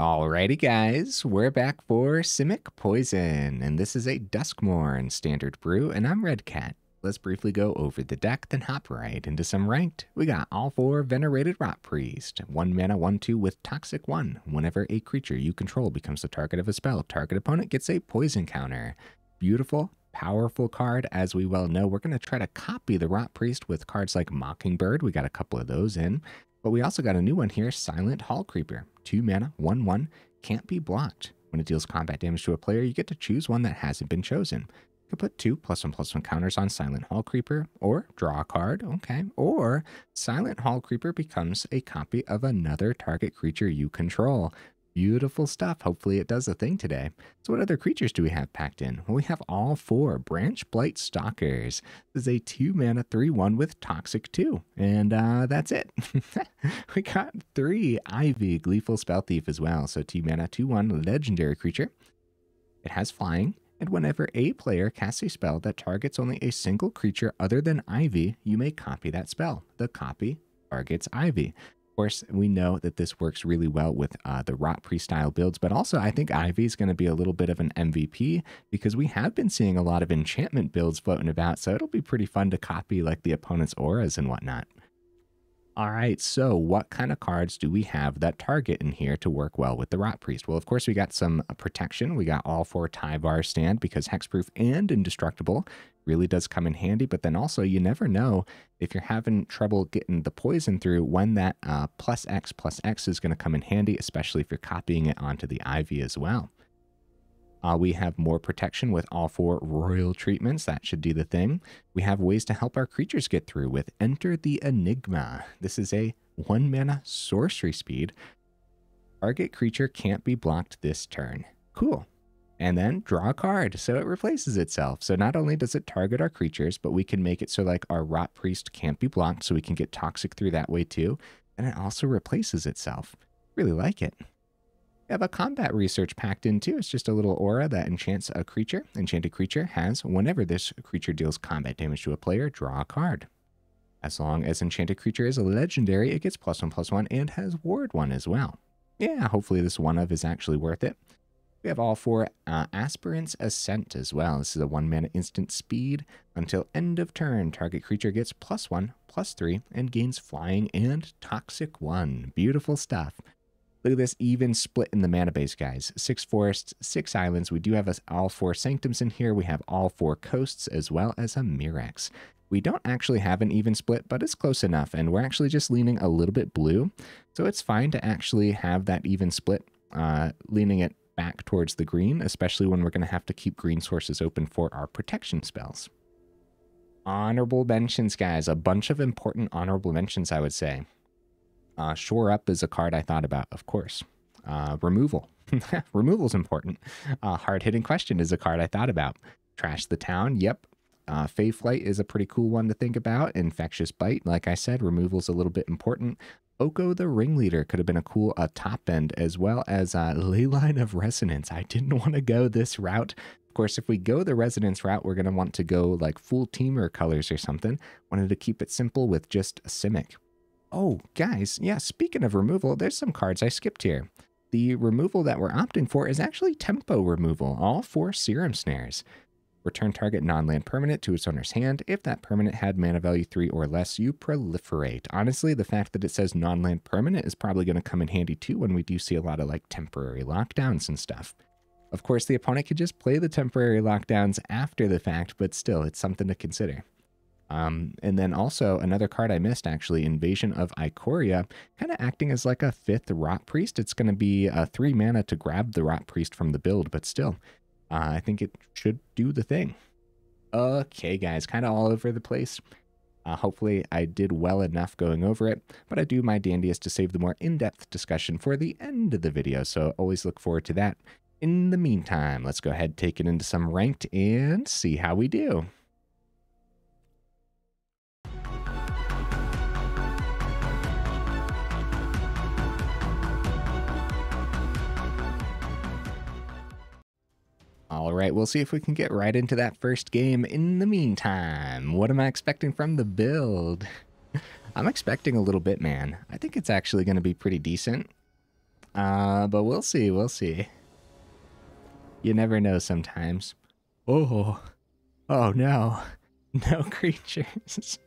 Alrighty guys, we're back for Simic Poison, and this is a Duskmourn standard brew, and I'm Red Cat. Let's briefly go over the deck, then hop right into some ranked. We got all four Venerated Rotpriest, 1 mana 1/2 with Toxic 1. Whenever a creature you control becomes the target of a spell, target opponent gets a poison counter. Beautiful, powerful card. As we well know, we're going to try to copy the Rotpriest with cards like Mockingbird. We got a couple of those in. But we also got a new one here, Silent Hallcreeper. 2 mana, 1/1, can't be blocked. When it deals combat damage to a player, you get to choose one that hasn't been chosen. You can put 2 +1/+1 counters on Silent Hallcreeper, or draw a card, okay. Or Silent Hallcreeper becomes a copy of another target creature you control. Beautiful stuff. Hopefully it does a thing today. So what other creatures do we have packed in? Well, we have all four Branch Blight Stalkers. This is a 2 mana 3/1 with Toxic 2. And that's it. We got 3 Ivy, Gleeful Spellthief as well. So 2 mana 2/1 legendary creature. It has flying. And whenever a player casts a spell that targets only a single creature other than Ivy, you may copy that spell. The copy targets Ivy. Course, we know that this works really well with the Rotpriest style builds, but also I think Ivy is going to be a little bit of an MVP because we have been seeing a lot of enchantment builds floating about, so it'll be pretty fun to copy like the opponent's auras and whatnot. All right, so what kind of cards do we have that target in here to work well with the Rotpriest? Well, of course, we got some protection. We got all four Tyvar's Stand because hexproof and indestructible really does come in handy, but then also you never know if you're having trouble getting the poison through when that +X +X is going to come in handy, especially if you're copying it onto the Ivy as well. We have more protection with all four Royal Treatments. That should do the thing. We have ways to help our creatures get through with Enter the Enigma. This is a 1 mana sorcery speed. Target creature can't be blocked this turn. Cool. And then draw a card, so it replaces itself. So not only does it target our creatures, but we can make it so like our Rotpriest can't be blocked, so we can get Toxic through that way too. And it also replaces itself. Really like it. We have a Combat Research packed in too. It's just a little aura that enchants a creature. Enchanted creature has, whenever this creature deals combat damage to a player, draw a card. As long as enchanted creature is a legendary, it gets +1/+1 and has ward 1 as well. Yeah, hopefully this one of is actually worth it. We have all four Aspirant's Ascent as well. This is a 1 mana instant speed. Until end of turn, target creature gets +1/+3, and gains flying and Toxic 1. Beautiful stuff. Look at this even split in the mana base, guys. 6 forests, 6 islands. We do have all 4 sanctums in here. We have all 4 coasts as well as a Mirex. We don't actually have an even split, but it's close enough, and we're actually just leaning a little bit blue. So it's fine to actually have that even split, leaning it back towards the green, especially when we're going to have to keep green sources open for our protection spells. Honorable mentions, guys. A bunch of important honorable mentions, I would say. Shore Up is a card I thought about, of course. Removal. Removal's important. Hard-hitting Question is a card I thought about. Trash the Town, yep. Fae Flight is a pretty cool one to think about. Infectious Bite, like I said, removal's a little bit important. Oko the Ringleader could have been a cool top end, as well as Leyline of Resonance. I didn't want to go this route. Of course, if we go the Resonance route, we're going to want to go like full teamer colors or something. Wanted to keep it simple with just Simic. Oh, guys, yeah, speaking of removal, there's some cards I skipped here. The removal that we're opting for is actually tempo removal, all 4 Serum Snares. Return target non-land permanent to its owner's hand. If that permanent had mana value 3 or less, you proliferate. Honestly, the fact that it says non-land permanent is probably going to come in handy too when we do see a lot of like temporary lockdowns and stuff. Of course, the opponent could just play the temporary lockdowns after the fact, but still, it's something to consider. And then also another card I missed actually, Invasion of Ikoria, kind of acting as like a 5th Rotpriest. It's going to be 3 mana to grab the Rotpriest from the build, but still. I think it should do the thing. Okay, guys, kind of all over the place. Hopefully I did well enough going over it, but I do my dandiest to save the more in-depth discussion for the end of the video, so always look forward to that. In the meantime, let's go ahead, take it into some ranked, and see how we do. All right, we'll see if we can get right into that first game. In the meantime, what am I expecting from the build? I'm expecting a little bit, man. I think it's actually going to be pretty decent. But we'll see, You never know sometimes. Oh, oh no. No creatures.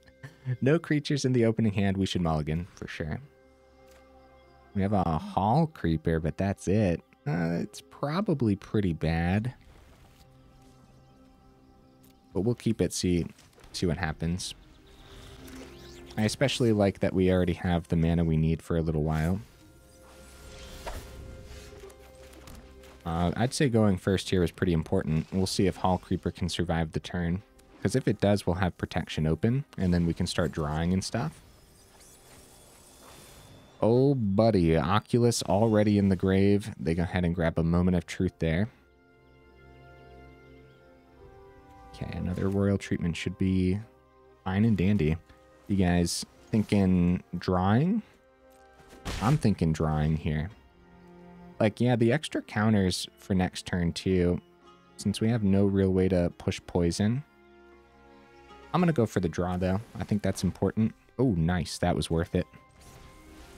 No creatures in the opening hand. We should mulligan for sure. We have a Hallcreeper, but that's it. It's probably pretty bad. But we'll keep it, see what happens. I especially like that we already have the mana we need for a little while. I'd say going first here was pretty important. We'll see if Hallcreeper can survive the turn. Because if it does, we'll have protection open, and then we can start drawing and stuff. Oh, buddy. Oculus already in the grave. They go ahead and grab a Moment of Truth there. Okay, another Royal Treatment should be fine and dandy. You guys thinking drawing? I'm thinking drawing here. Like, yeah, the extra counters for next turn, too. Since we have no real way to push poison. I'm going to go for the draw, though. I think that's important. Oh, nice. That was worth it.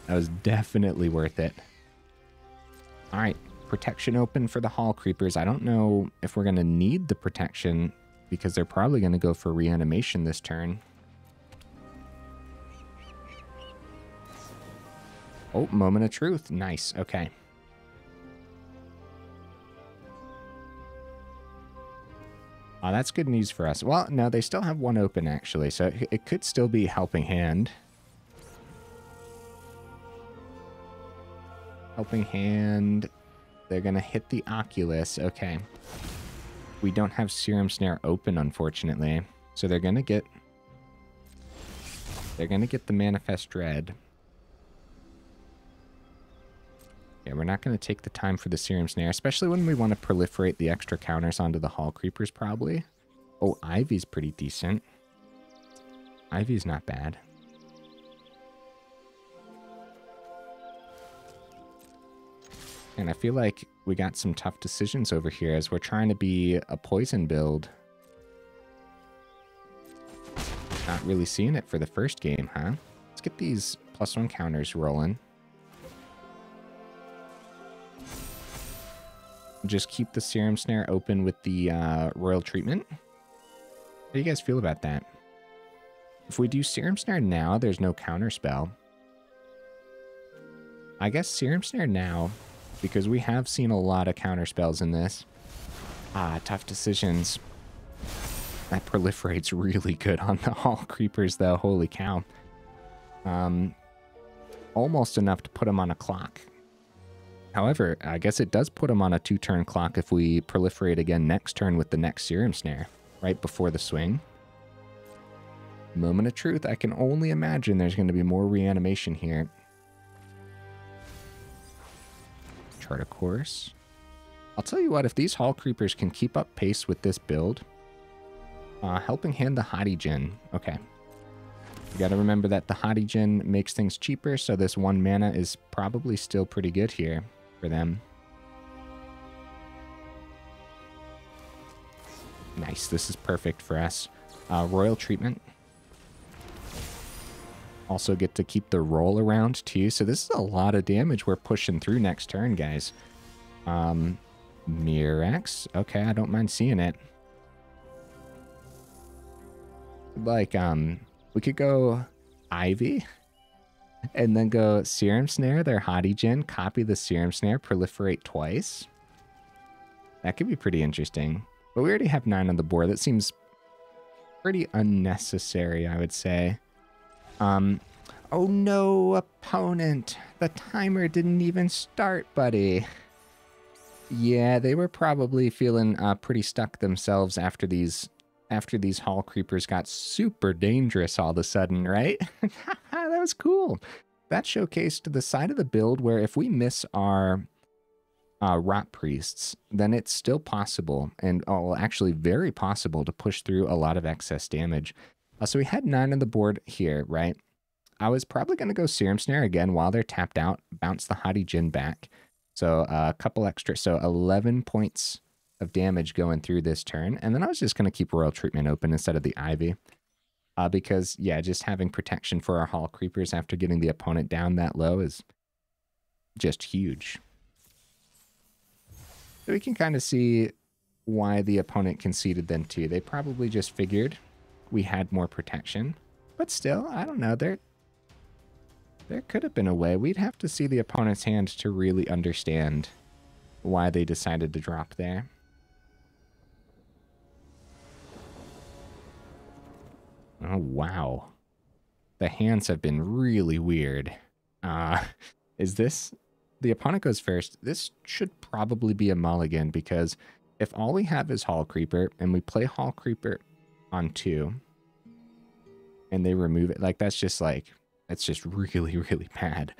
That was definitely worth it. All right. Protection open for the Hallcreepers. I don't know if we're going to need the protection because they're probably going to go for reanimation this turn. Oh, Moment of Truth. Nice. Okay. Oh, that's good news for us. Well, no, they still have one open, actually, so it could still be Helping Hand. Helping Hand. They're going to hit the Oculus. Okay. We don't have Serum Snare open, unfortunately. So they're going to get... They're going to get the Manifest Dread. Yeah, we're not going to take the time for the Serum Snare, especially when we want to proliferate the extra counters onto the Hallcreepers, probably. Oh, Ivy's pretty decent. Ivy's not bad. And I feel like we got some tough decisions over here as we're trying to be a poison build. Not really seeing it for the first game, huh? Let's get these +1 counters rolling. Just keep the Serum Snare open with the Royal Treatment. How do you guys feel about that? If we do Serum Snare now, there's no counter spell. I guess Serum Snare now... Because we have seen a lot of counter spells in this. Ah, tough decisions. That proliferates really good on the Hallcreepers, though. Holy cow. Almost enough to put them on a clock. However, I guess it does put them on a 2-turn clock if we proliferate again next turn with the next Serum Snare. Right before the swing. Moment of Truth. I can only imagine there's going to be more reanimation here. Chart a course. I'll tell you what, if these Hallcreepers can keep up pace with this build, Helping Hand the Hatijin. Okay. You got to remember that the Hatijin makes things cheaper, so this 1 mana is probably still pretty good here for them. Nice. This is perfect for us. Royal Treatment. Also get to keep the roll around, too. So this is a lot of damage we're pushing through next turn, guys. Mirex? Okay, I don't mind seeing it. Like, we could go Ivy. And then go Serum Snare, their Hatijin. Copy the Serum Snare, proliferate twice. That could be pretty interesting. But we already have 9 on the board. That seems pretty unnecessary, I would say. Oh no, opponent. The timer didn't even start, buddy. Yeah, they were probably feeling pretty stuck themselves after these Hallcreepers got super dangerous all of a sudden, right? That was cool. That showcased the side of the build where if we miss our Rotpriests, then it's still possible, and well, actually very possible, to push through a lot of excess damage. So we had 9 on the board here, right? I was probably going to go Serum Snare again while they're tapped out, bounce the Hatijin back. So a couple extra, so 11 points of damage going through this turn. And then I was just going to keep Royal Treatment open instead of the Ivy. Because, yeah, just having protection for our Hallcreepers after getting the opponent down that low is just huge. So we can kind of see why the opponent conceded them too. They probably just figured we had more protection. But still, I don't know. There could have been a way. We'd have to see the opponent's hand to really understand why they decided to drop there. Oh, wow. The hands have been really weird. Is this... The opponent goes first. This should probably be a mulligan, because if all we have is Hallcreeper, and we play Hallcreeper on 2... and they remove it, like, that's just like, that's just really, really bad.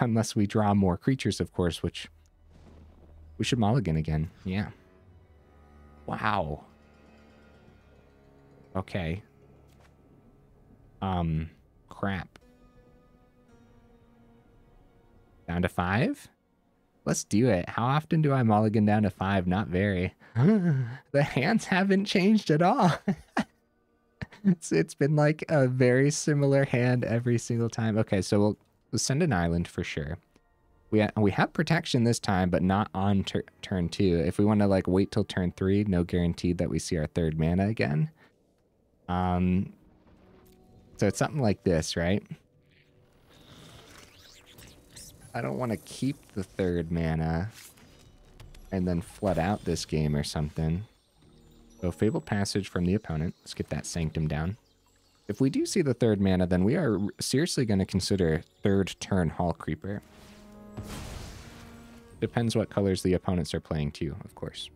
Unless we draw more creatures, of course, which we should mulligan again. Yeah. Wow. Okay. Crap. Down to 5? Let's do it. How often do I mulligan down to 5? Not very. The hands haven't changed at all. It's been like a very similar hand every single time. Okay, so we'll send an island for sure. We have protection this time, but not on turn 2. If we want to like wait till turn 3, no guarantee that we see our third mana again. So it's something like this, right? I don't want to keep the third mana and then flood out this game or something. So Fabled Passage from the opponent. Let's get that Sanctum down. If we do see the third mana, then we are seriously going to consider third turn Hallcreeper. Depends what colors the opponents are playing too, of course.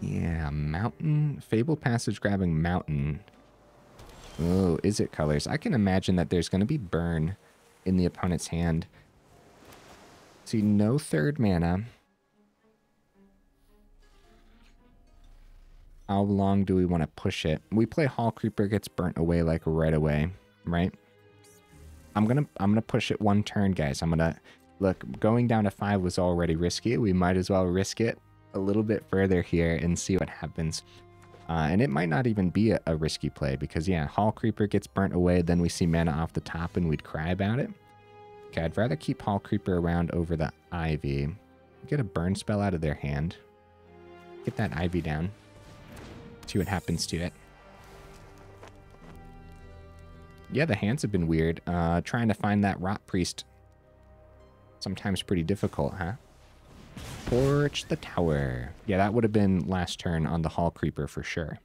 Yeah, Mountain. Fabled Passage grabbing Mountain. Oh, is it colors? I can imagine that there's going to be Burn in the opponent's hand. See, no third mana. How long do we want to push it? We play Hallcreeper, gets burnt away like right away, right? I'm gonna push it one turn, guys. Look, going down to 5 was already risky. We might as well risk it a little bit further here and see what happens. And it might not even be a risky play because yeah, Hallcreeper gets burnt away, then we see mana off the top and we'd cry about it. Okay, I'd rather keep Hallcreeper around over the Ivy. Get a burn spell out of their hand. Get that Ivy down. See what happens to it. Yeah, the hands have been weird. Trying to find that Rotpriest. Sometimes pretty difficult, huh? Torch the tower. Yeah, that would have been last turn on the Hallcreeper for sure.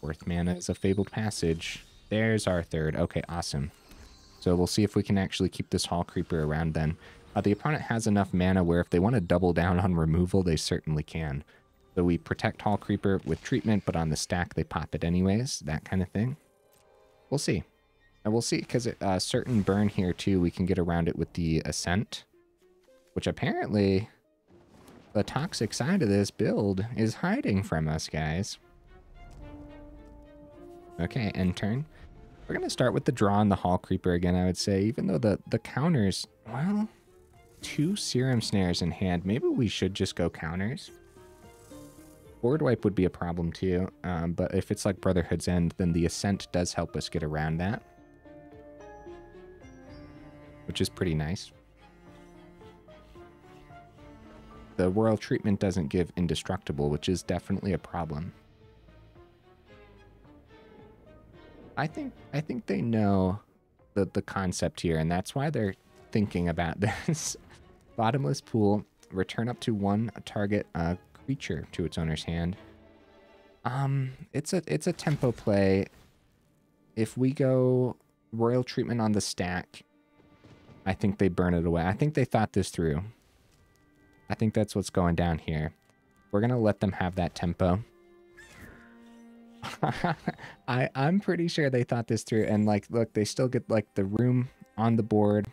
Fourth mana is a Fabled Passage. There's our third. Okay, awesome. So we'll see if we can actually keep this Hallcreeper around then. The opponent has enough mana where if they want to double down on removal, they certainly can. So we protect Hallcreeper with treatment, but on the stack they pop it anyways, that kind of thing. We'll see. And we'll see, because certain burn here too, we can get around it with the Ascent, which apparently the toxic side of this build is hiding from us, guys. Okay, end turn. We're going to start with the draw on the Hallcreeper again, I would say, even though the counters, well, 2 Serum Snares in hand. Maybe we should just go counters. Board wipe would be a problem too, but if it's like Brotherhood's End, then the Ascent does help us get around that, which is pretty nice. The Royal Treatment doesn't give Indestructible, which is definitely a problem. I think they know the concept here, and that's why they're thinking about this. Bottomless Pool, return up to one target creature to its owner's hand. It's a tempo play. If we go Royal Treatment on the stack, I think they burn it away. I think they thought this through. I think that's what's going down here. We're gonna let them have that tempo. I'm pretty sure they thought this through, and like, look, they still get like the room on the board.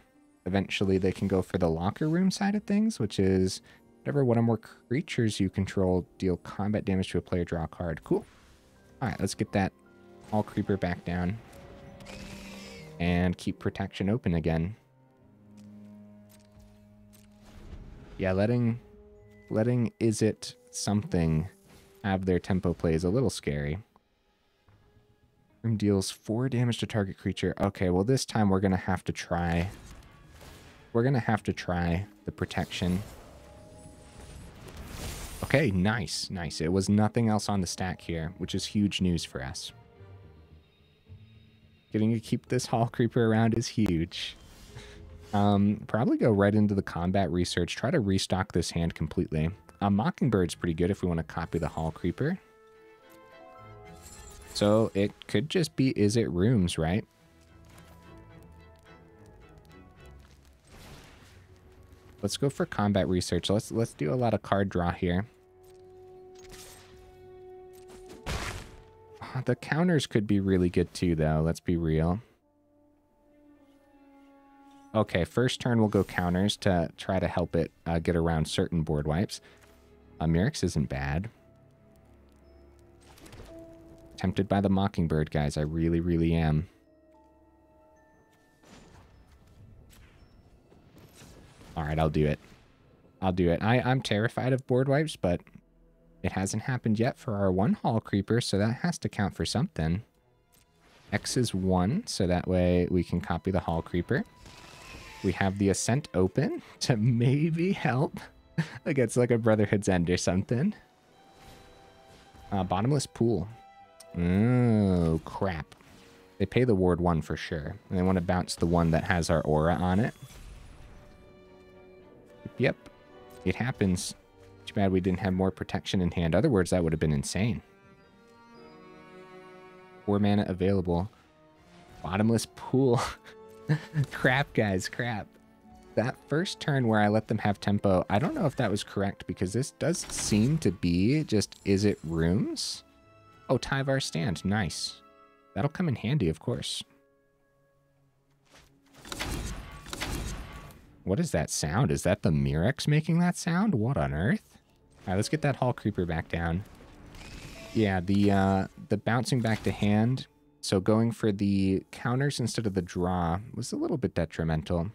Eventually they can go for the locker room side of things, which is whatever one or more creatures you control deal combat damage to a player, draw a card. Cool. All right, let's get that Hallcreeper back down and keep protection open again. Yeah, letting Is It Something have their tempo play is a little scary. Deals 4 damage to target creature. Okay, well this time we're gonna have to try. We're gonna have to try the protection. Okay, nice, nice. It was nothing else on the stack here, which is huge news for us. Getting to keep this Hallcreeper around is huge. Probably go right into the combat research. Try to restock this hand completely. Mockingbird's pretty good if we want to copy the Hallcreeper. So it could just be, is it rooms, right? Let's go for combat research. Let's do a lot of card draw here. Oh, the counters could be really good too, though. Let's be real. Okay, first turn we'll go counters to try to help it get around certain board wipes. Mirex isn't bad. Tempted by the Mockingbird, guys. I really, really am. All right, I'll do it. I'll do it. I'm terrified of board wipes, but it hasn't happened yet for our one Hallcreeper, so that has to count for something. X is 1, so that way we can copy the Hallcreeper. We have the Ascent open to maybe help against like a Brotherhood's End or something. Bottomless Pool. Oh, crap. They pay the ward 1 for sure. And they want to bounce the one that has our aura on it. Yep. It happens. Too bad we didn't have more protection in hand. Other words, that would have been insane. 4 mana available. Bottomless pool. Crap, guys. Crap. That first turn where I let them have tempo, I don't know if that was correct because this does seem to be just, is it rooms? Oh, Tyvar's Stand. Nice. That'll come in handy, of course. What is that sound? Is that the Mirex making that sound? What on earth? All right, let's get that Hallcreeper back down. Yeah, the bouncing back to hand. So going for the counters instead of the draw was a little bit detrimental.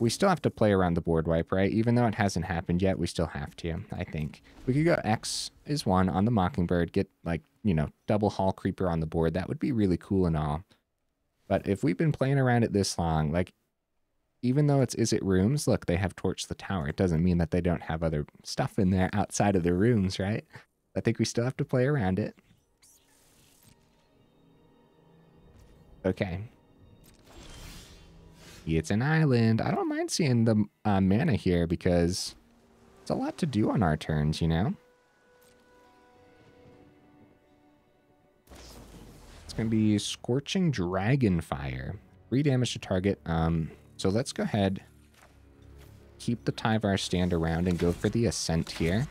We still have to play around the board wipe, right? Even though it hasn't happened yet, we still have to, I think. We could go X is 1 on the Mockingbird, get like, you know, double Hallcreeper on the board. That would be really cool and all. But if we've been playing around it this long, like, even though it's is it rooms, look, they have torched the tower. It doesn't mean that they don't have other stuff in there outside of the rooms, right? I think we still have to play around it. Okay. It's an island. I don't mind seeing the mana here because it's a lot to do on our turns, you know? It's going to be Scorching Dragon Fire. 3 damage to target. So let's go ahead, keep the Tyvar's Stand around and go for the Ascent here.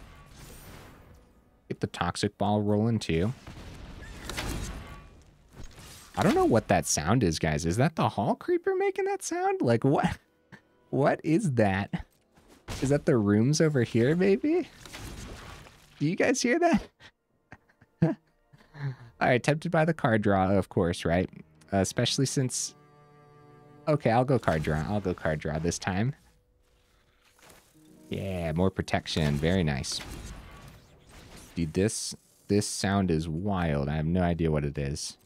Get the Toxic Ball rolling too. I don't know what that sound is, guys. Is that the Hallcreeper making that sound? Like, what? What is that? Is that the rooms over here, maybe? Do you guys hear that? All right, tempted by the card draw, of course, right? Especially since... Okay, I'll go card draw. I'll go card draw this time. Yeah, more protection. Very nice. Dude, this sound is wild. I have no idea what it is.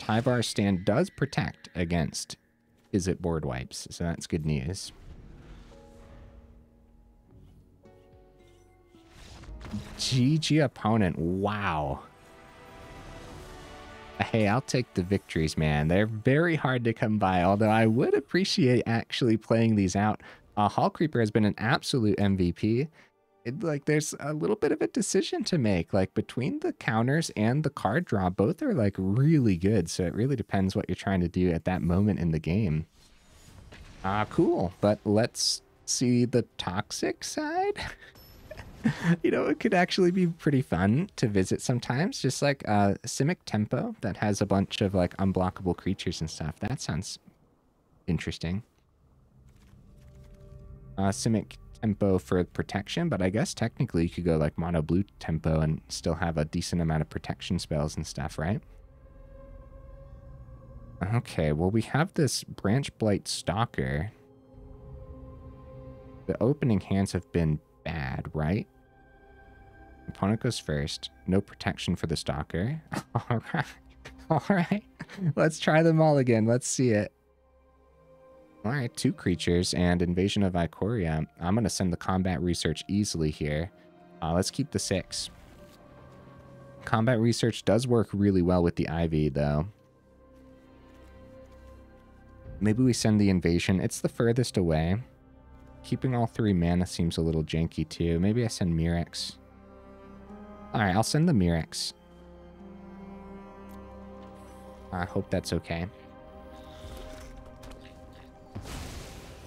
Tyvar's Stand does protect against is it board wipes, so that's good news. GG opponent, wow. Hey, I'll take the victories, man. They're very hard to come by, although I would appreciate actually playing these out. Hallcreeper has been an absolute MVP. Like, there's a little bit of a decision to make, like, between the counters and the card draw. Both are, like, really good, so it really depends what you're trying to do at that moment in the game. Cool, but let's see the toxic side. You know, it could actually be pretty fun to visit sometimes, just like Simic Tempo that has a bunch of, like, unblockable creatures and stuff. That sounds interesting. Simic Tempo for protection, but I guess technically you could go like mono blue tempo and still have a decent amount of protection spells and stuff, right? Okay, well we have this Branch Blight Stalker. The opening hands have been bad, right? I'm opponent goes first. No protection for the stalker. All right. All right. Let's try them all again. Let's see it. All right. Two creatures and Invasion of Ikoria. I'm going to send the Combat Research easily here. Let's keep the 6. Combat Research does work really well with the Ivy, though. Maybe we send the Invasion. It's the furthest away. Keeping all 3 mana seems a little janky, too. Maybe I send Mirex. All right, I'll send the Mirex. I hope that's okay.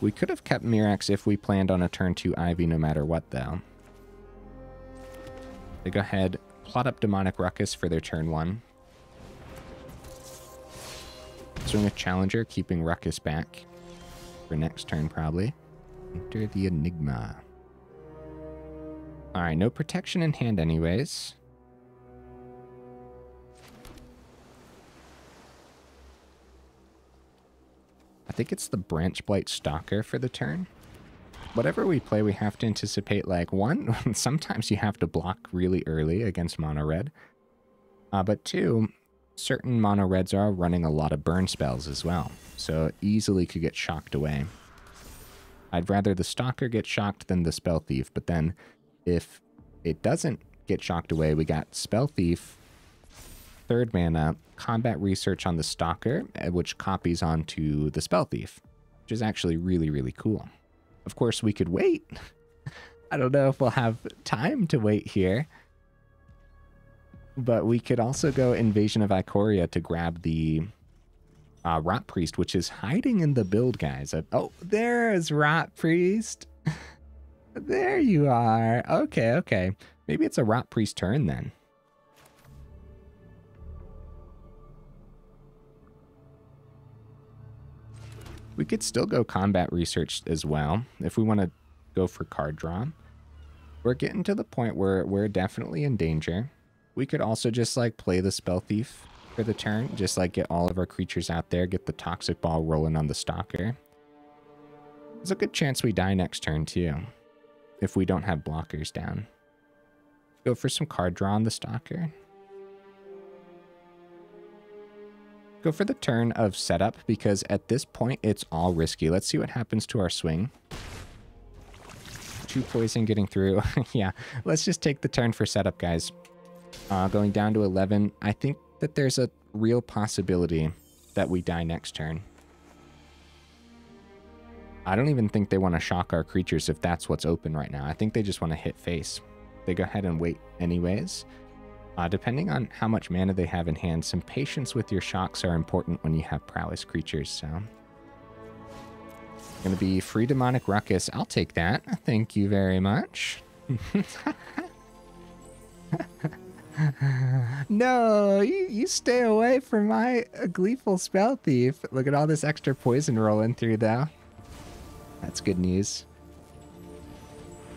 We could have kept Mirex if we planned on a turn 2 Ivy no matter what, though. They go ahead, plot up Demonic Ruckus for their turn 1. Swing with Challenger, keeping Ruckus back for next turn, probably. Enter the Enigma. Alright, no protection in hand anyways. I think it's the Branch Blight Stalker for the turn. Whatever we play, we have to anticipate, like, 1, sometimes you have to block really early against mono red. But 2, certain mono reds are running a lot of burn spells as well, so easily could get shocked away. I'd rather the Stalker get shocked than the Spell Thief, but then if it doesn't get shocked away, we got Spell Thief, 3rd mana, Combat Research on the Stalker, which copies onto the Spell Thief, which is actually really, really cool. Of course, we could wait. I don't know if we'll have time to wait here. But we could also go Invasion of Ikoria to grab the Rotpriest, which is hiding in the build, guys. Oh, there's Rotpriest. There you are. Okay, okay. Maybe it's a Rotpriest turn then. We could still go Combat Research as well if we want to go for card draw. We're getting to the point where we're definitely in danger. We could also just like play the Spell Thief for the turn, just like get all of our creatures out there, get the Toxic ball rolling on the Stalker. There's a good chance we die next turn too, if we don't have blockers down. Go for some card draw on the Stalker. Go for the turn of setup, because at this point, it's all risky. Let's see what happens to our swing. 2 poison getting through. Yeah, let's just take the turn for setup, guys. Going down to 11. I think that there's a real possibility that we die next turn. I don't even think they want to shock our creatures if that's what's open right now. I think they just want to hit face. They go ahead and wait anyways. Depending on how much mana they have in hand, some patience with your shocks are important when you have prowess creatures, so. Gonna be free Demonic Ruckus. I'll take that. Thank you very much. No, you stay away from my Gleeful Spellthief. Look at all this extra poison rolling through, though. That's good news.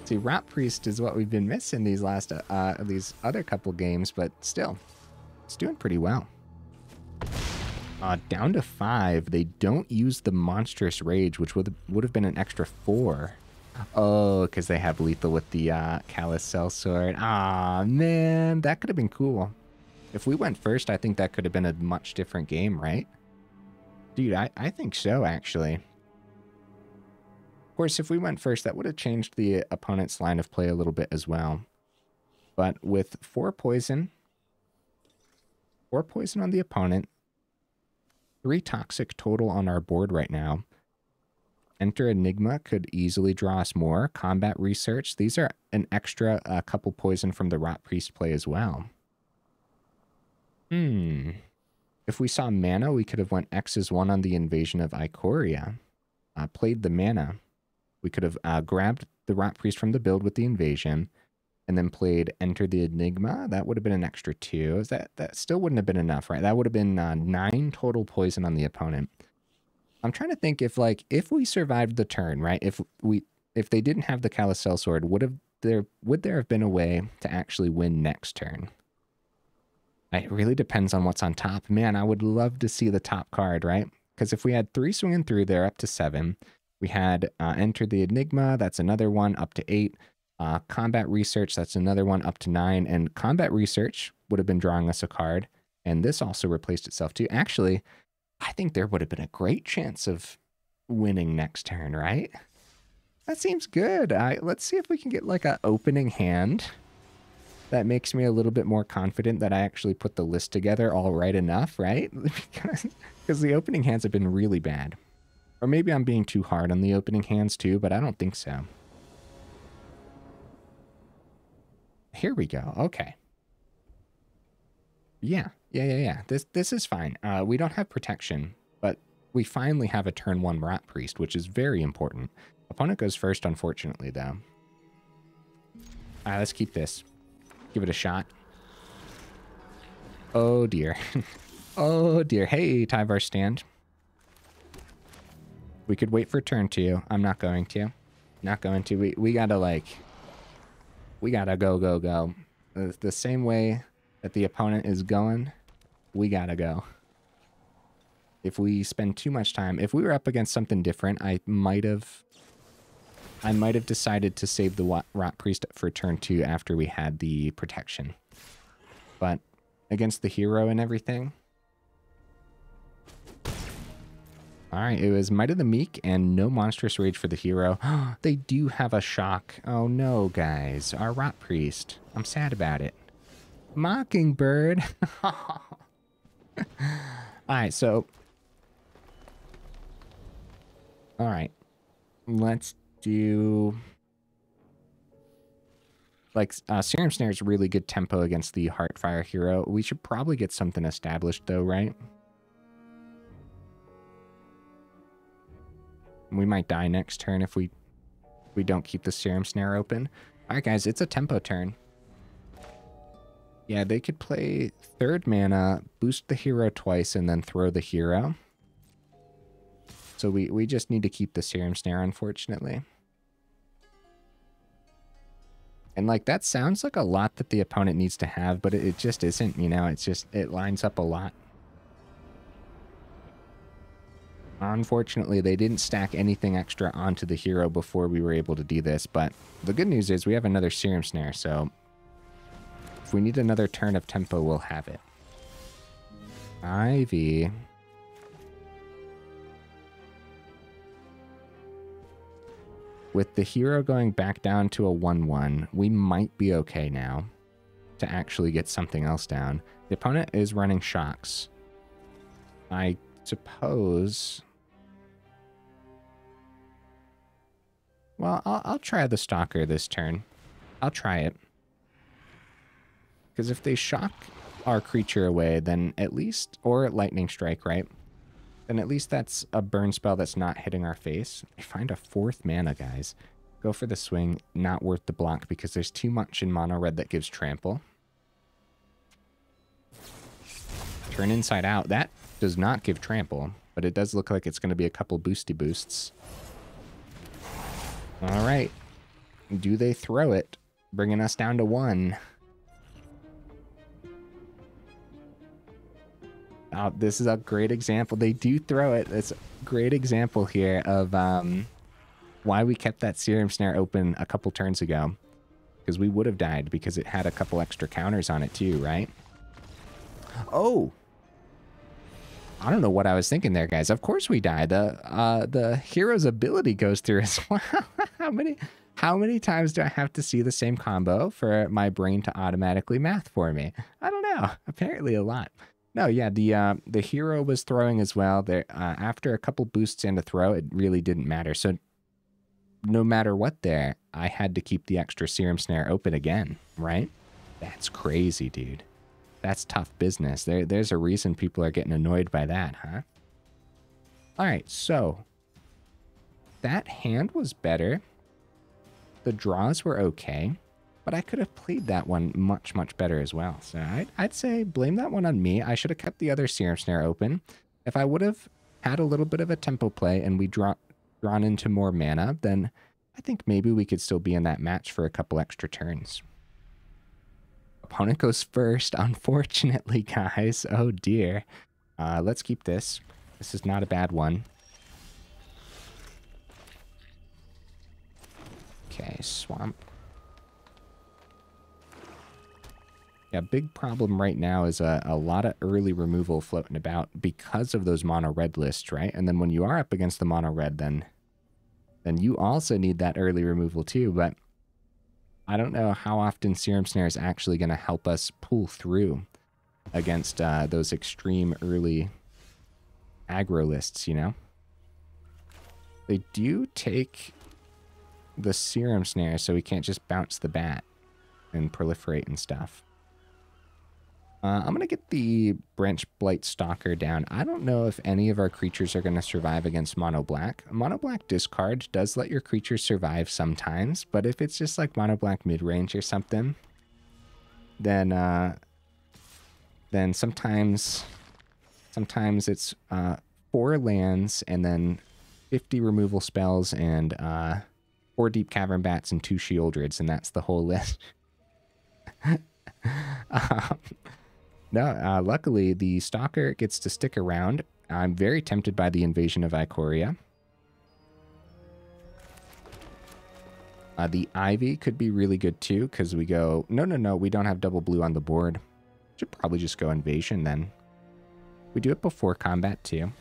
See, Rotpriest is what we've been missing these last, these other couple games, but still, it's doing pretty well. Down to 5. They don't use the Monstrous Rage, which would have been an extra 4. Oh, because they have lethal with the Callous Sellsword. Ah, man, that could have been cool. If we went first, I think that could have been a much different game, right? Dude, I think so, actually. Of course, if we went first, that would have changed the opponent's line of play a little bit as well. But with 4 poison, 4 poison on the opponent, 3 toxic total on our board right now. Enter Enigma could easily draw us more. Combat Research, these are an extra couple poison from the Rotpriest play as well. If we saw mana, we could have went X is 1 on the Invasion of Ikoria. Played the mana. We could have grabbed the Rotpriest from the build with the Invasion and then played Enter the Enigma. That would have been an extra 2. That still wouldn't have been enough, right? That would have been 9 total poison on the opponent. I'm trying to think if, like, if we survived the turn, right? If they didn't have the Callous Sellsword, would there have been a way to actually win next turn? It really depends on what's on top. Man, I would love to see the top card, right? Because if we had 3 swinging through, they're up to 7. We had Enter the Enigma, that's another 1, up to 8. Combat Research, that's another one, up to 9. And Combat Research would have been drawing us a card. And this also replaced itself too. Actually, I think there would have been a great chance of winning next turn, right? That seems good. Let's see if we can get like an opening hand. That makes me a little bit more confident that I actually put the list together all right enough, right? Because the opening hands have been really bad. Or maybe I'm being too hard on the opening hands too, but I don't think so. Here we go. Okay. Yeah. This is fine. We don't have protection, but we finally have a turn 1 Rotpriest, which is very important. Opponent goes first, unfortunately, though. Let's keep this. Give it a shot. Oh, dear. Oh, dear. Hey, Tyvar's Stand. We could wait for turn 2. I'm not going to. Not going to. We gotta, like... We gotta go. The same way that the opponent is going, we gotta go. If we spend too much time... If we were up against something different, I might have decided to save the Rotpriest for turn 2 after we had the protection. But against the hero and everything... Alright, it was Might of the Meek and no Monstrous Rage for the hero. They do have a shock. Oh no, guys. Our Rotpriest. I'm sad about it. Mockingbird. Alright, so... Alright. Let's... do like Serum Snare is really good tempo against the Heartfire hero. We should probably get something established though, right? We might die next turn if we don't keep the Serum Snare open. All right, guys, it's a tempo turn. Yeah, they could play 3rd mana, boost the hero twice, and then throw the hero. So we just need to keep the Serum Snare, unfortunately. And, like, that sounds like a lot that the opponent needs to have, but it just isn't, you know? It's just, it lines up a lot. Unfortunately, they didn't stack anything extra onto the hero before we were able to do this, but the good news is we have another Serum Snare, so if we need another turn of tempo, we'll have it. Ivy... With the hero going back down to a 1-1, we might be okay now to actually get something else down. The opponent is running shocks. I suppose... Well, I'll try the Stalker this turn. I'll try it. Because if they shock our creature away, then at least... Or Lightning Strike, right? Then at least that's a burn spell that's not hitting our face. I find a 4th mana, guys. Go for the swing. Not worth the block because there's too much in mono red that gives trample. Turn inside out. That does not give trample, but it does look like it's going to be a couple boosty boosts. All right. Do they throw it? Bringing us down to 1. Oh, this is a great example. They do throw it. It's a great example here of why we kept that Serum Snare open a couple turns ago. Because we would have died because it had a couple extra counters on it too, right? Oh! I don't know what I was thinking there, guys. Of course we die. The hero's ability goes through as well. How many times do I have to see the same combo for my brain to automatically math for me? I don't know. Apparently a lot. No, yeah, the hero was throwing as well. There, after a couple boosts and a throw, it really didn't matter. So no matter what there, I had to keep the extra Serum Snare open again, right? That's crazy, dude. That's tough business. There's a reason people are getting annoyed by that, huh? All right, so that hand was better. The draws were okay. But I could have played that one much, much better as well. So I'd say blame that one on me. I should have kept the other Serum Snare open. If I would have had a little bit of a tempo play and we drawn into more mana, then I think maybe we could still be in that match for a couple extra turns. Opponent goes first, unfortunately, guys. Oh, dear. Let's keep this. This is not a bad one. Okay, Swamp. Yeah, big problem right now is a lot of early removal floating about because of those mono red lists, right? And then when you are up against the mono red, then you also need that early removal too. But I don't know how often Serum Snare is actually going to help us pull through against those extreme early aggro lists, you know? They do take the Serum Snare, so we can't just bounce the bat and proliferate and stuff. I'm going to get the Branch Blight Stalker down. I don't know if any of our creatures are going to survive against Mono Black. Mono Black discard does let your creatures survive sometimes, but if it's just like Mono Black mid-range or something, then sometimes it's 4 lands and then 50 removal spells and 4 Deep Cavern Bats and 2 Shieldreds, and that's the whole list. Luckily, the Stalker gets to stick around. I'm very tempted by the Invasion of Ikoria. The Ivy could be really good too, because we go... No, we don't have double blue on the board. Should probably just go Invasion then. We do it before combat too.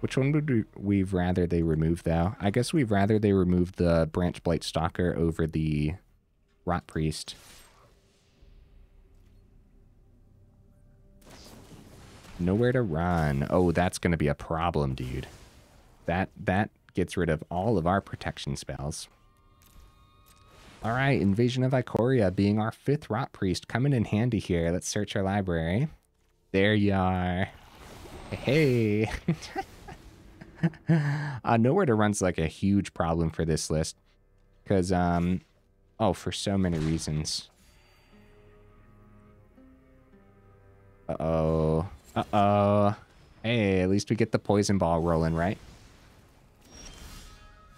Which one would we've rather they remove, though? I guess we'd rather they remove the Branch Blight Stalker over the Rotpriest. Nowhere to Run. Oh, that's going to be a problem, dude. That gets rid of all of our protection spells. All right, Invasion of Ikoria being our 5th Rotpriest coming in handy here. Let's search our library. There you are. Hey. Nowhere to Run's like a huge problem for this list. Because, for so many reasons. Uh-oh. Uh-oh. Hey, at least we get the poison ball rolling, right?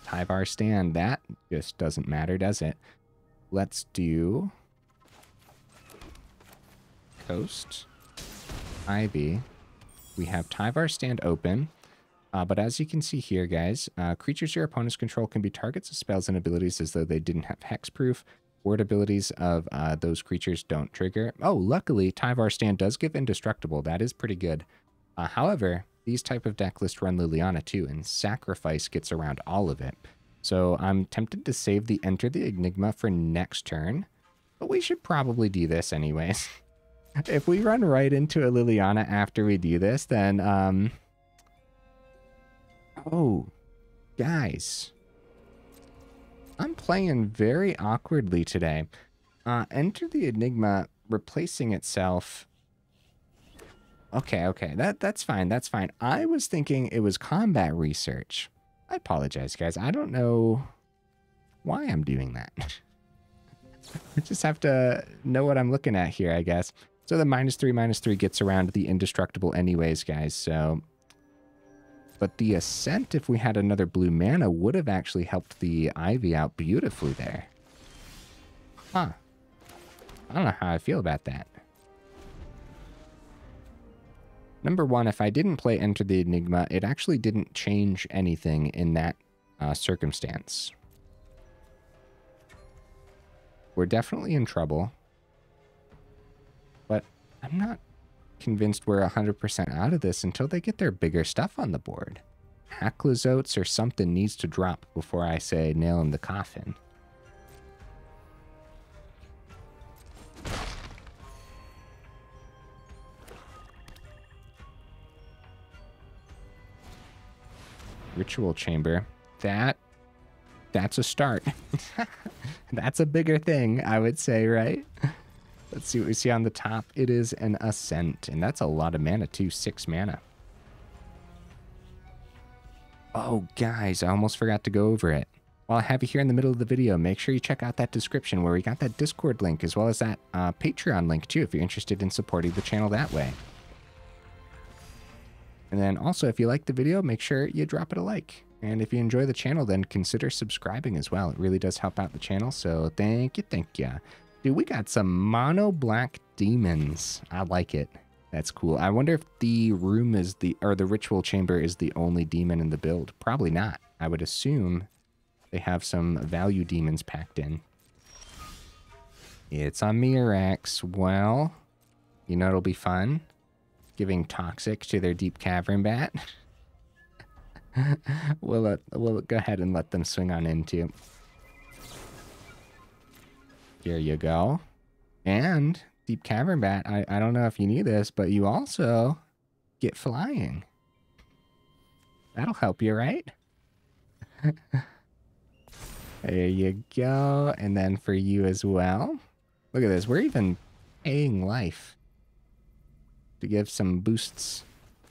Tyvar's Stand. That just doesn't matter, does it? Let's do... Coast. Ivy. We have Tyvar's Stand open. But as you can see here, guys, creatures your opponents control can be targets of spells and abilities as though they didn't have hexproof. Ward abilities of those creatures don't trigger. Oh, luckily, Tyvar's Stand does give indestructible. That is pretty good. However, these type of deck lists run Liliana too, and Sacrifice gets around all of it. So I'm tempted to save the Enter the Enigma for next turn, but we should probably do this anyways. If we run right into a Liliana after we do this, then... Oh, guys... I'm playing very awkwardly today. Enter the Enigma replacing itself. Okay. That's fine. I was thinking it was Combat Research. I apologize, guys. I don't know why I'm doing that. I just have to know what I'm looking at here, I guess. So the -3/-3 gets around the indestructible anyways, guys. So... But the Ascent, if we had another blue mana, would have actually helped the Ivy out beautifully there. Huh. I don't know how I feel about that. Number one, if I didn't play Enter the Enigma, it actually didn't change anything in that circumstance. We're definitely in trouble. But I'm not... convinced we're 100% out of this until they get their bigger stuff on the board. Hacklizotes or something needs to drop before I say nail in the coffin. Ritual Chamber. That's a start. That's a bigger thing, I would say, right? Let's see what we see on the top. It is an Ascent, and that's a lot of mana, too. 6 mana. Oh, guys, I almost forgot to go over it. While I have you here in the middle of the video, make sure you check out that description where we got that Discord link, as well as that Patreon link, too, if you're interested in supporting the channel that way. And then also, if you like the video, make sure you drop it a like. And if you enjoy the channel, then consider subscribing as well. It really does help out the channel, so thank you, thank you. Dude, we got some mono black demons. I like it. That's cool. I wonder if the room is the Ritual Chamber is the only demon in the build. Probably not. I would assume they have some value demons packed in. It's on Mirex. Well, you know it'll be fun. Giving Toxic to their Deep Cavern Bat. We'll go ahead and let them swing on into. Here you go. And Deep Cavern Bat, I don't know if you need this, but you also get flying. That'll help you, right? There you go. And then for you as well. Look at this. We're even paying life to give some boosts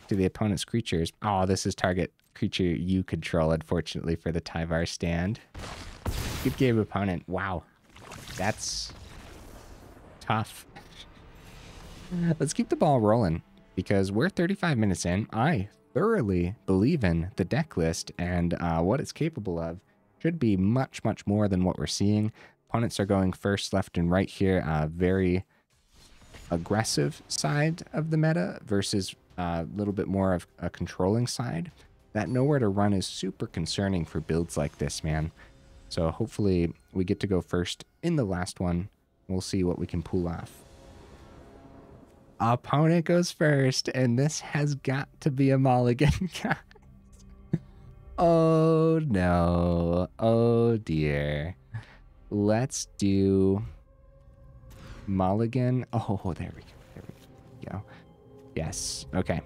to the opponent's creatures. Oh, this is target creature you control, unfortunately, for the Tyvar's Stand. Good game, opponent. Wow. That's tough. Let's keep the ball rolling because we're 35 minutes in. I thoroughly believe in the deck list and what it's capable of. Should be much, much more than what we're seeing. Opponents are going first, left, and right here. Very aggressive side of the meta versus a little bit more of a controlling side. That Nowhere to Run is super concerning for builds like this, man. So hopefully we get to go first in the last one. We'll see what we can pull off. Opponent goes first, and this has got to be a mulligan, guys. Oh no, oh dear. Let's do mulligan. Oh, there we go. Yes, okay.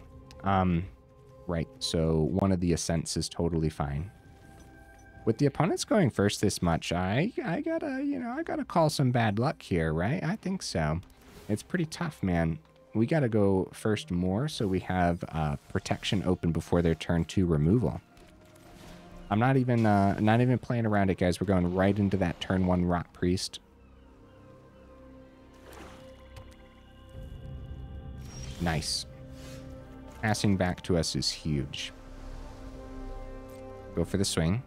Right, so one of the ascents is totally fine. With the opponents going first this much, I gotta, you know, I gotta call some bad luck here, right? I think so. It's pretty tough, man. We gotta go first more, so we have protection open before their turn 2 removal. I'm not even playing around it, guys. We're going right into that turn 1 Rotpriest. Nice. Passing back to us is huge. Go for the swing.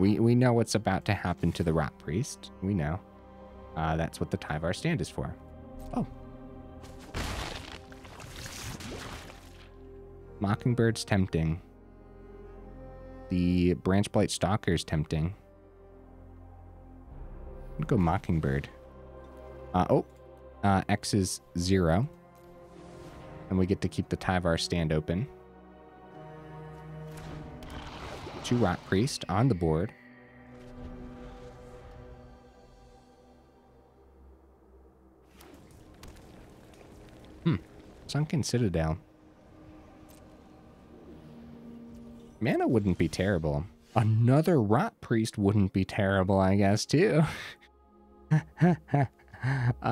We know what's about to happen to the Rotpriest. We know. That's what the Tyvar's Stand is for. Oh. Mockingbird's tempting. The Branch Blight Stalker is tempting. I'm gonna go Mockingbird. X is 0. And we get to keep the Tyvar's Stand open. 2 Rotpriest on the board. Sunken Citadel. Mana wouldn't be terrible. Another Rotpriest wouldn't be terrible, I guess, too.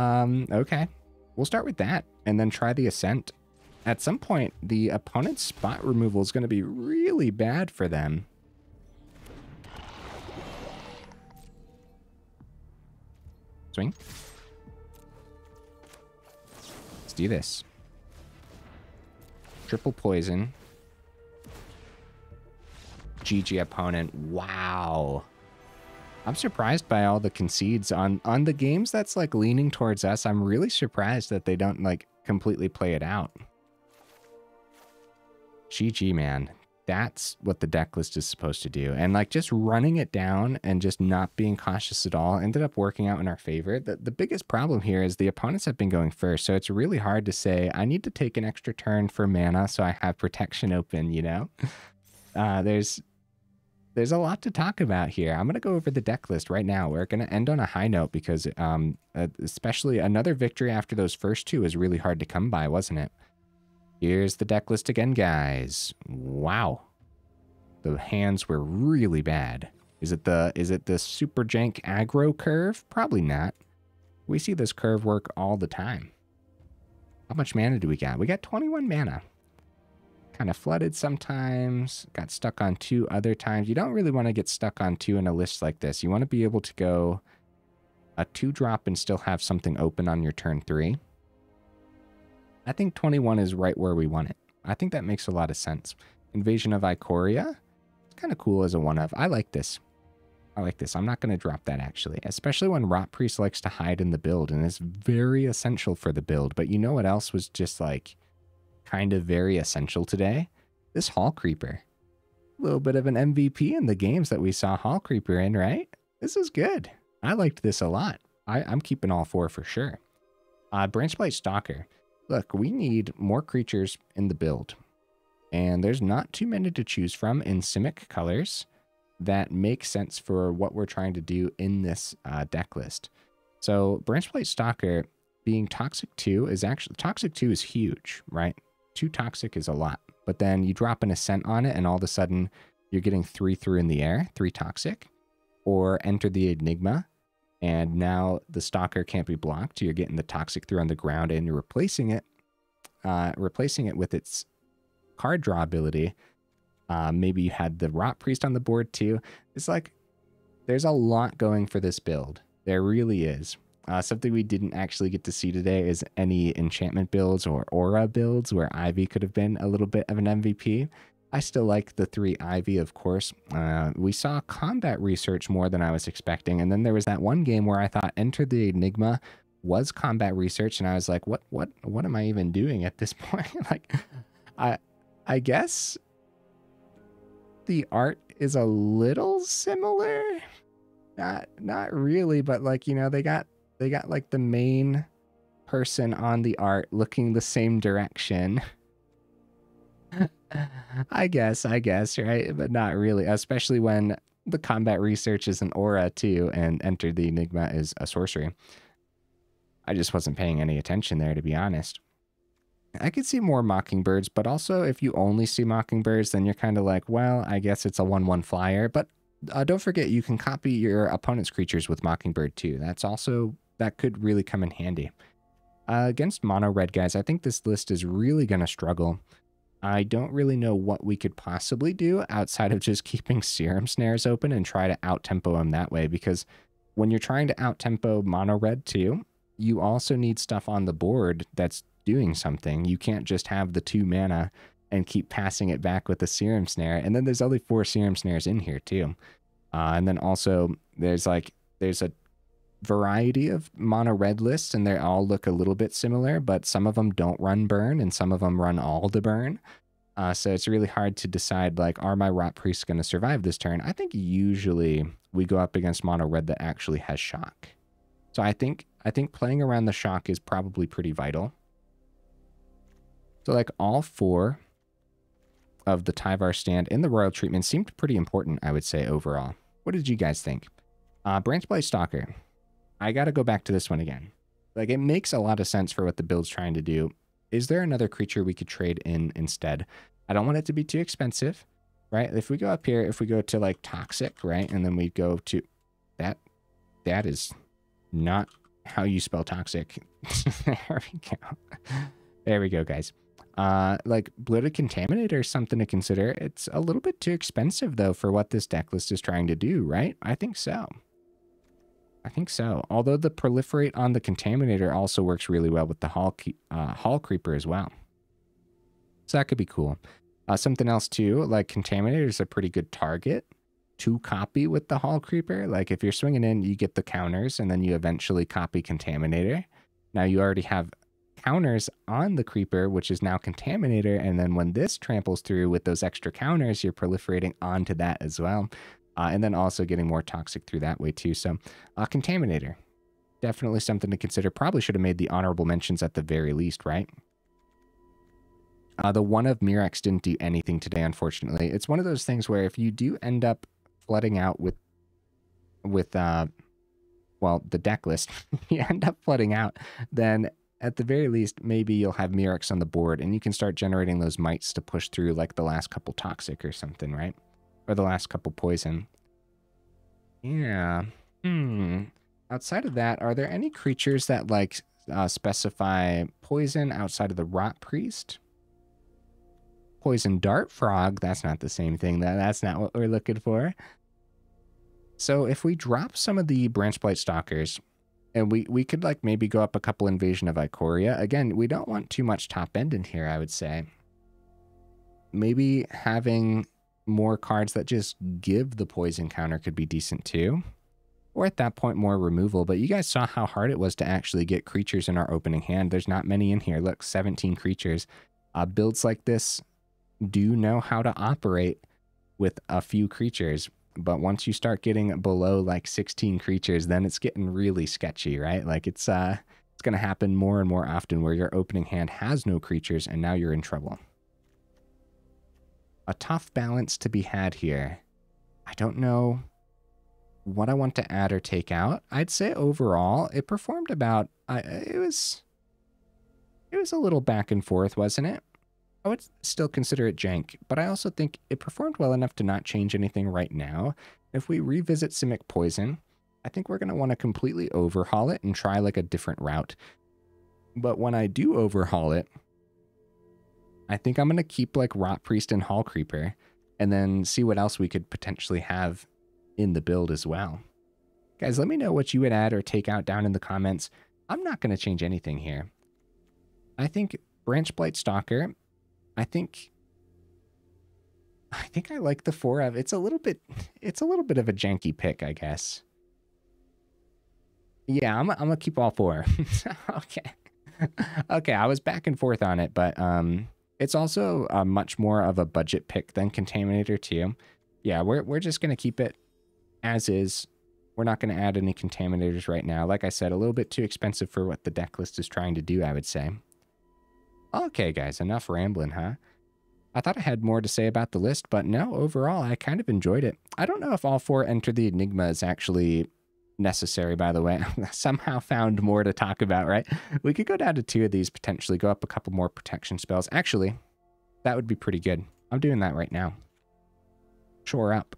Okay. We'll start with that and then try the Ascent. At some point, the opponent's spot removal is going to be really bad for them. Swing. Let's do this. Triple poison. GG opponent. Wow. I'm surprised by all the concedes on the games that's like leaning towards us. I'm really surprised that they don't like completely play it out. GG, man. That's what the deck list is supposed to do. And like just running it down and just not being cautious at all ended up working out in our favor. The biggest problem here is the opponents have been going first. So it's really hard to say, I need to take an extra turn for mana so I have protection open, you know? There's a lot to talk about here. I'm going to go over the deck list right now. We're going to end on a high note because especially another victory after those first two is really hard to come by, wasn't it? Here's the deck list again, guys. Wow. The hands were really bad. Is it the super jank aggro curve? Probably not. We see this curve work all the time. How much mana do we got? We got 21 mana. Kind of flooded sometimes, got stuck on 2 other times. You don't really want to get stuck on 2 in a list like this. You want to be able to go a 2-drop and still have something open on your turn 3. I think 21 is right where we want it. I think that makes a lot of sense. Invasion of Ikoria, it's kind of cool as a 1-of. I like this. I like this. I'm not going to drop that, actually, especially when Rotpriest likes to hide in the build, and it's very essential for the build. But you know what else was just like kind of very essential today? This Hallcreeper. A little bit of an MVP in the games that we saw Hallcreeper in, right? This is good. I liked this a lot. I'm keeping all four for sure. Branch Blight Stalker. Look, we need more creatures in the build. And there's not too many to choose from in Simic colors that make sense for what we're trying to do in this deck list. So Branch Blight Stalker being Toxic 2 is actually... Toxic 2 is huge, right? 2 Toxic is a lot. But then you drop an Ascent on it and all of a sudden you're getting 3 through in the air, 3 Toxic. Or Enter the Enigma. And now the Stalker can't be blocked. You're getting the Toxic through on the ground and you're replacing it with its card draw ability. Maybe you had the Rotpriest on the board too. It's like, there's a lot going for this build. There really is. Something we didn't actually get to see today is any enchantment builds or aura builds where Ivy could have been a little bit of an MVP. I still like the 3 Ivy, of course. We saw Combat Research more than I was expecting. And then there was that one game where I thought Enter the Enigma was Combat Research. And I was like, what am I even doing at this point? Like, I guess the art is a little similar. Not really, but like, you know, they got like the main person on the art looking the same direction. I guess, right? But not really, especially when the Combat Research is an aura too and Enter the Enigma is a sorcery. I just wasn't paying any attention there, to be honest. I could see more Mockingbirds, but also if you only see Mockingbirds, then you're kind of like, well, I guess it's a 1/1 flyer, but don't forget, you can copy your opponent's creatures with Mockingbird too. That's also, that could really come in handy. Against mono red guys, I think this list is really going to struggle. I don't really know what we could possibly do outside of just keeping Serum Snares open and try to out-tempo them that way, because when you're trying to out-tempo mono red too, you also need stuff on the board that's doing something. You can't just have the 2 mana and keep passing it back with the Serum Snare. And then there's only 4 Serum Snares in here too. And then also there's a variety of mono red lists and they all look a little bit similar, but some of them don't run burn and some of them run all the burn. So it's really hard to decide, like, are my Rot Priests going to survive this turn? I think usually we go up against mono red that actually has shock. So I think playing around the shock is probably pretty vital. So like all 4 of the Tyvar's Stand in the Royal Treatment seemed pretty important, I would say, overall. What did you guys think? Branch Blight Stalker. I got to go back to this one again. Like, it makes a lot of sense for what the build's trying to do. Is there another creature we could trade in instead? I don't want it to be too expensive, right? If we go up here, if we go to, like, Toxic, right? And then we go to... That is not how you spell Toxic. There we go. There we go, guys. Like Blighted Contaminator is something to consider. It's a little bit too expensive though for what this deck list is trying to do, right? I think so. Although the Proliferate on the Contaminator also works really well with the Hallcreeper as well. So that could be cool. Something else too, like Contaminator is a pretty good target to copy with the Hallcreeper. Like if you're swinging in, you get the counters and then you eventually copy Contaminator. Now you already have counters on the creeper, which is now Contaminator, and then when this tramples through with those extra counters, you're proliferating onto that as well, and then also getting more Toxic through that way too. So Contaminator, definitely something to consider. Probably should have made the honorable mentions at the very least, right? The one of Mirex didn't do anything today, unfortunately. It's one of those things where if you do end up flooding out with the deck list, you end up flooding out, then at the very least, maybe you'll have Mirex on the board and you can start generating those mites to push through like the last couple Toxic or something, right? Or the last couple Poison. Yeah. Outside of that, are there any creatures that like specify Poison outside of the Rot Priest? Poison Dart Frog. That's not the same thing. That's not what we're looking for. So if we drop some of the Branch Blight Stalkers... And we could like maybe go up a couple Invasion of Ikoria. Again, we don't want too much top end in here, I would say. Maybe having more cards that just give the poison counter could be decent too. Or at that point, more removal. But you guys saw how hard it was to actually get creatures in our opening hand. There's not many in here. Look, 17 creatures. Builds like this do know how to operate with a few creatures. But once you start getting below like 16 creatures, then it's getting really sketchy, right? Like it's going to happen more and more often where your opening hand has no creatures and now you're in trouble. A tough balance to be had here. I don't know what I want to add or take out. I'd say overall it performed about, it was a little back and forth, wasn't it? I would still consider it jank, but I also think it performed well enough to not change anything right now. If we revisit Simic Poison, I think we're going to want to completely overhaul it and try like a different route. But when I do overhaul it, I think I'm going to keep like Rotpriest and Hallcreeper and then see what else we could potentially have in the build as well. Guys, let me know what you would add or take out down in the comments. I'm not going to change anything here. I think Branch Blight Stalker, I think I like the 4 of. It's a little bit of a janky pick, I guess. Yeah, I'm going to keep all 4. Okay. Okay, I was back and forth on it, but it's also much more of a budget pick than Contaminator 2. Yeah, we're just going to keep it as is. We're not going to add any Contaminators right now. Like I said, a little bit too expensive for what the deck list is trying to do, I would say. Okay, guys, enough rambling, huh? I thought I had more to say about the list, but no, overall, I kind of enjoyed it. I don't know if all 4 Enter the Enigma is actually necessary, by the way. Somehow found more to talk about, right? We could go down to 2 of these, potentially go up a couple more protection spells. Actually, that would be pretty good. I'm doing that right now. Shore Up.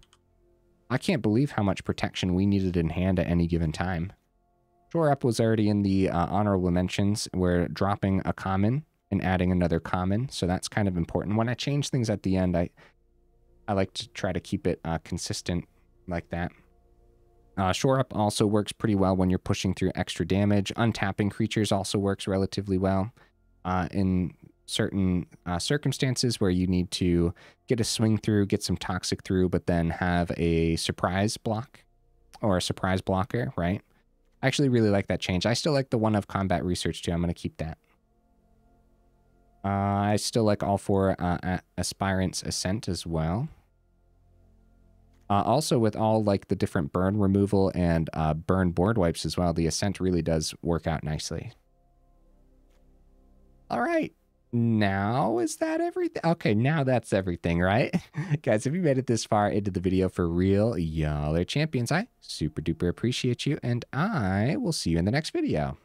I can't believe how much protection we needed in hand at any given time. Shore Up was already in the honorable mentions. We're dropping a common and adding another common, so that's kind of important. When I change things at the end, I like to try to keep it consistent like that. Shore Up also works pretty well when you're pushing through extra damage. Untapping creatures also works relatively well in certain circumstances where you need to get a swing through, get some toxic through, but then have a surprise block or a surprise blocker, right? I actually really like that change. I still like the 1 of Combat Research too. I'm going to keep that. I still like all 4 Aspirant's Ascent as well. Also with all like the different burn removal and burn board wipes as well, the Ascent really does work out nicely. All right, now is that everything? Okay, now that's everything, right? Guys, if you made it this far into the video, for real, y'all are champions. I super duper appreciate you, and I will see you in the next video.